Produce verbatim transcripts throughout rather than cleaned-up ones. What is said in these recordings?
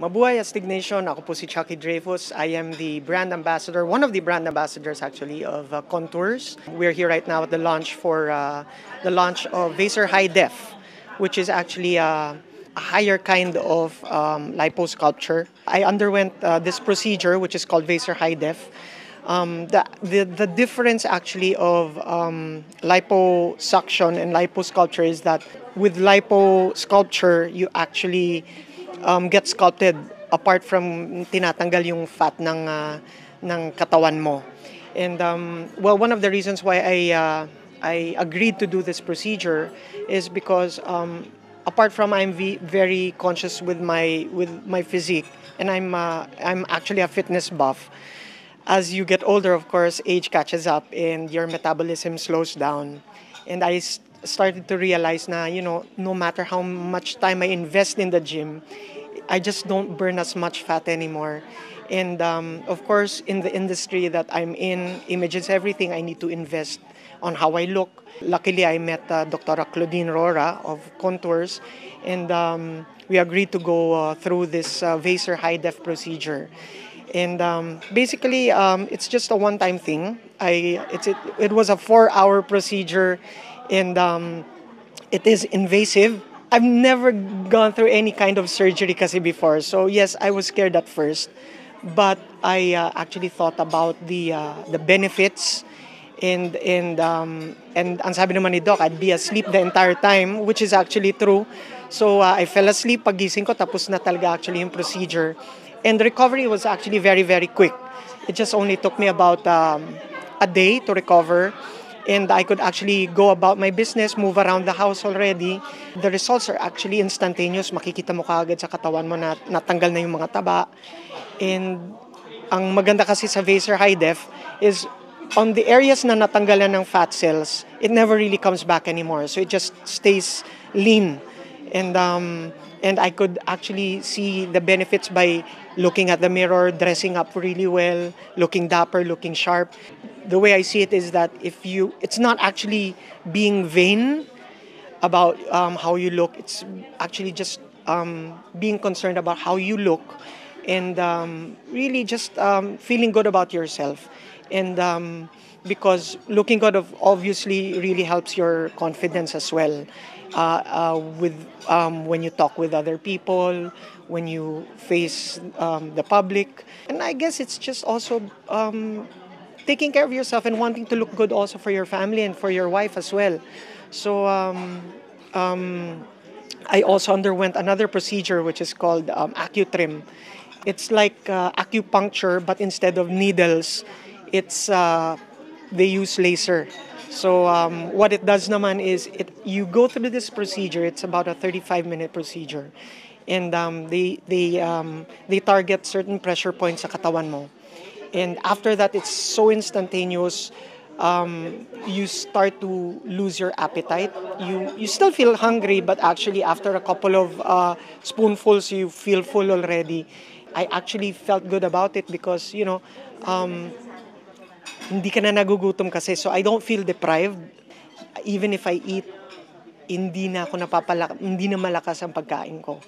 Mabuhay at Stignation. Ako po si Chuckie Dreyfus. I am the brand ambassador, one of the brand ambassadors actually of uh, Contours. We're here right now at the launch for uh, the launch of VASER Hi-Def, which is actually uh, a higher kind of um, liposculpture. I underwent uh, this procedure, which is called VASER Hi-Def. Um, the, the, the difference actually of um, liposuction and liposculpture is that with liposculpture, you actually um, get sculpted apart from tinatanggal yung fat ng, uh, ng katawan mo. And um, well, one of the reasons why I, uh, I agreed to do this procedure is because um, apart from I'm very conscious with my, with my physique, and I'm, uh, I'm actually a fitness buff. As you get older, of course, age catches up and your metabolism slows down. And I started to realize na, you know, no matter how much time I invest in the gym, I just don't burn as much fat anymore. And um, of course, in the industry that I'm in, image is everything. I need to invest on how I look. Luckily, I met uh, Doctor Claudine Rora of Contours, and um, we agreed to go uh, through this uh, VASER Hi-Def procedure. And um, basically, um, it's just a one-time thing. I, it's, it, it was a four-hour procedure, and um, it is invasive. I've never gone through any kind of surgery kasi before, so yes, I was scared at first. But I uh, actually thought about the uh, the benefits, and and um, and ang sabi naman ni Doc, I'd be asleep the entire time, which is actually true. So uh, I fell asleep pagising ko, tapos na talaga actually yung procedure. And the recovery was actually very, very quick. It just only took me about um, a day to recover. And I could actually go about my business, move around the house already. The results are actually instantaneous. Makikita mo kaagad sa katawan mo na natanggal na yung mga taba. And ang maganda kasi sa VASER Hi-Def is on the areas na natanggalan ng fat cells, it never really comes back anymore. So it just stays lean. And um, and I could actually see the benefits by looking at the mirror, dressing up really well, looking dapper, looking sharp. The way I see it is that if you, it's not actually being vain about um, how you look. It's actually just um, being concerned about how you look, and um, really just um, feeling good about yourself. And um, because looking good obviously really helps your confidence as well. Uh, uh, with um, when you talk with other people, when you face um, the public, and I guess it's just also um, taking care of yourself and wanting to look good also for your family and for your wife as well. So um, um, I also underwent another procedure which is called um, AcuTrim. It's like uh, acupuncture, but instead of needles, it's uh, they use laser. So um, what it does naman is it, you go through this procedure. It's about a thirty-five minute procedure, and um, they they um, they target certain pressure points sa katawan mo, and after that it's so instantaneous. Um, you start to lose your appetite. You you still feel hungry, but actually after a couple of uh, spoonfuls you feel full already. I actually felt good about it because you know. Um, Hindi ka na nagugutom kasi, so I don't feel deprived. Even if I eat, hindi na ako napapala, hindi na malakas ang pagkain ko.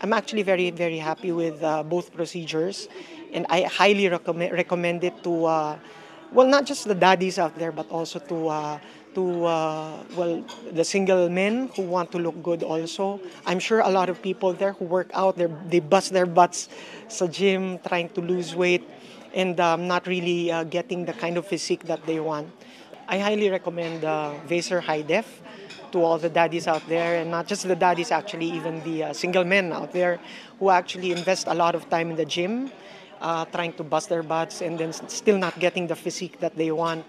I'm actually very, very happy with uh, both procedures, and I highly recommend recommend it to, uh, well, not just the daddies out there, but also to, uh, to uh, well, the single men who want to look good also. I'm sure a lot of people there who work out, they bust their butts sa gym trying to lose weight, and um, not really uh, getting the kind of physique that they want. I highly recommend uh, VASER Hi-Def to all the daddies out there, and not just the daddies, actually, even the uh, single men out there who actually invest a lot of time in the gym, uh, trying to bust their butts and then still not getting the physique that they want.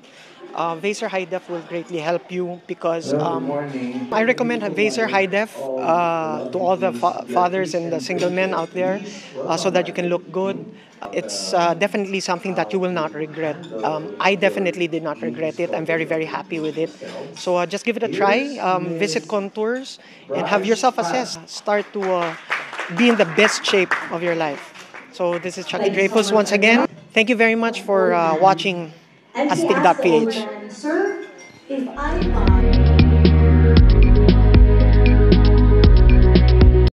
Uh, VASER Hi-Def will greatly help you because um, I recommend VASER Hi-Def uh, to all the fa fathers and the single men out there uh, so that you can look good. It's uh, definitely something that you will not regret. Um, I definitely did not regret it. I'm very, very happy with it. So uh, just give it a try. Um, visit Contours and have yourself assessed. Start to uh, be in the best shape of your life. So this is Chuckie Dreyfus once again. Thank you very much for uh, watching. And he asked the woman, "Sir, if I buy..."